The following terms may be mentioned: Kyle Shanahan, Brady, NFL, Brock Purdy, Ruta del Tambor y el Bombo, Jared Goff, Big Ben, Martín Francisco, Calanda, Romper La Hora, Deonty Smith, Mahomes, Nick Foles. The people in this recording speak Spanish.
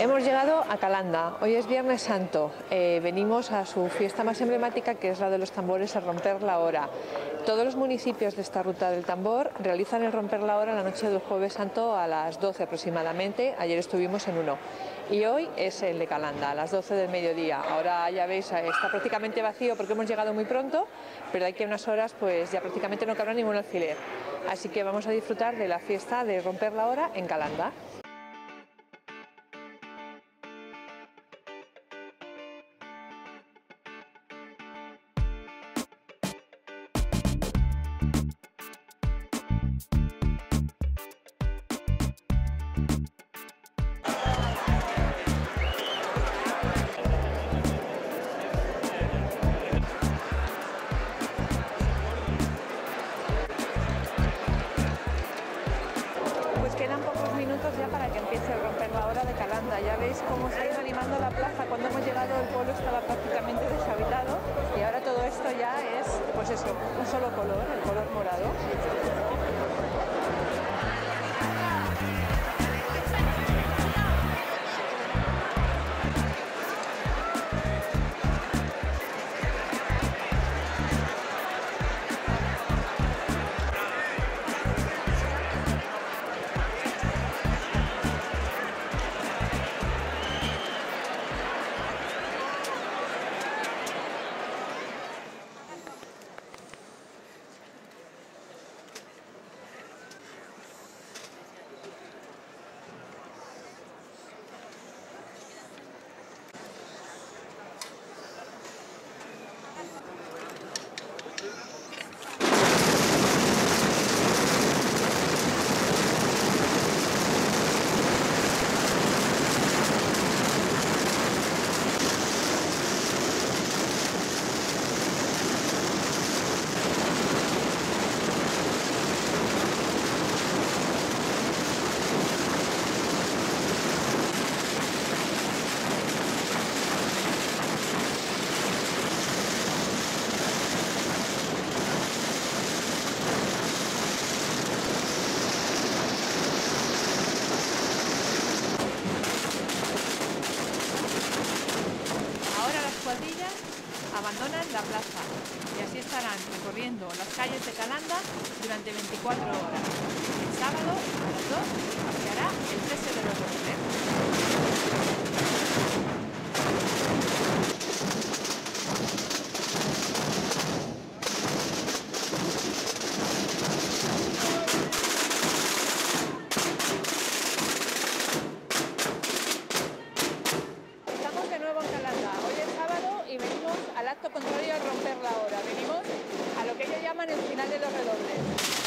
Hemos llegado a Calanda, hoy es Viernes Santo, venimos a su fiesta más emblemática, que es la de los tambores, el Romper la Hora. Todos los municipios de esta ruta del tambor realizan el Romper la Hora la noche del Jueves Santo a las 12 aproximadamente, ayer estuvimos en uno, y hoy es el de Calanda, a las 12 del mediodía. Ahora ya veis, está prácticamente vacío porque hemos llegado muy pronto, pero de aquí a unas horas pues ya prácticamente no cabrá ningún alfiler. Así que vamos a disfrutar de la fiesta de Romper la Hora en Calanda. Ya para que empiece a romper la hora de Calanda, ya veis cómo se ha ido animando la plaza. Cuando hemos llegado el pueblo estaba prácticamente deshabitado y ahora todo esto ya es, pues eso, un solo color, el color morado. Abandonan la plaza y así estarán recorriendo las calles de Calanda durante 24 horas. El sábado a las 2 paseará el 13 de noviembre. Al acto contrario a romper la hora, venimos a lo que ellos llaman el final de los redobles.